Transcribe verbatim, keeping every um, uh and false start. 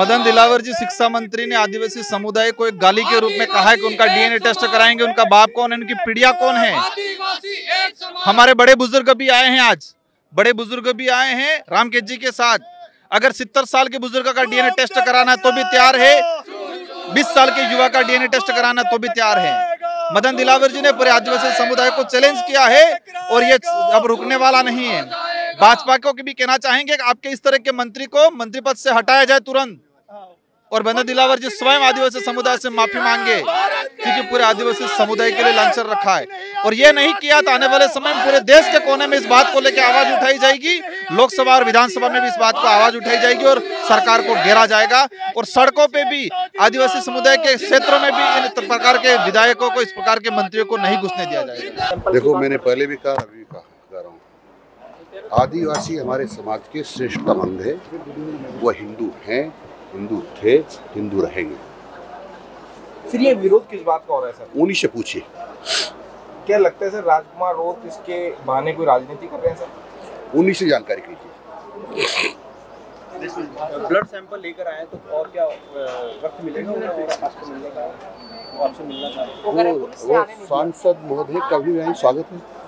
मदन दिलावर जी शिक्षा मंत्री ने आदिवासी समुदाय को एक गाली के रूप में कहा है कि उनका डीएनए टेस्ट कराएंगे, उनका बाप कौन है, उनकी पीढ़िया कौन है। हमारे बड़े बुजुर्ग भी आए हैं, आज बड़े बुजुर्ग भी आए हैं रामकेश जी के साथ। अगर सत्तर साल के बुजुर्ग का डीएनए टेस्ट कराना है तो भी तैयार है, बीस साल के युवा का डीएनए टेस्ट कराना तो भी तैयार है। मदन दिलावर जी ने पूरे आदिवासी समुदाय को चैलेंज किया है और ये अब रुकने वाला नहीं है। भाजपा को भी कहना चाहेंगे कि आपके इस तरह के मंत्री को मंत्री पद से हटाया जाए तुरंत, और मदन दिलावर जी स्वयं आदिवासी समुदाय से माफी मांगे क्योंकि पूरे आदिवासी समुदाय के लिए लांछन रखा है। और ये नहीं किया तो आने वाले समय में पूरे देश के कोने में इस बात को लेकर आवाज उठाई जाएगी, लोकसभा और विधानसभा में भी इस बात को आवाज उठाई जाएगी और सरकार को घेरा जाएगा। और सड़कों पे भी आदिवासी समुदाय के क्षेत्रों में भी इन प्रकार के विधायकों को, इस प्रकार के मंत्रियों को नहीं घुसने दिया जाएगा। देखो, मैंने पहले भी कहा, अभी कहा, आदिवासी हमारे समाज के श्रेष्ठतम अंग है। वह हिंदू है, हिंदू थे, हिंदू रहेंगे। फिर ये विरोध किस बात का हो रहा है सर? उन्हीं से पूछिए। क्या लगता है सर, राजकुमार रोत इसके बहाने कोई राजनीति कर रहे हैं सर? उन्हीं से जानकारी कीजिए। ब्लड सैंपल लेकर आए तो और क्या वक्त मिलेगा, मिलेगा? वो सांसद महोदय का भी स्वागत है।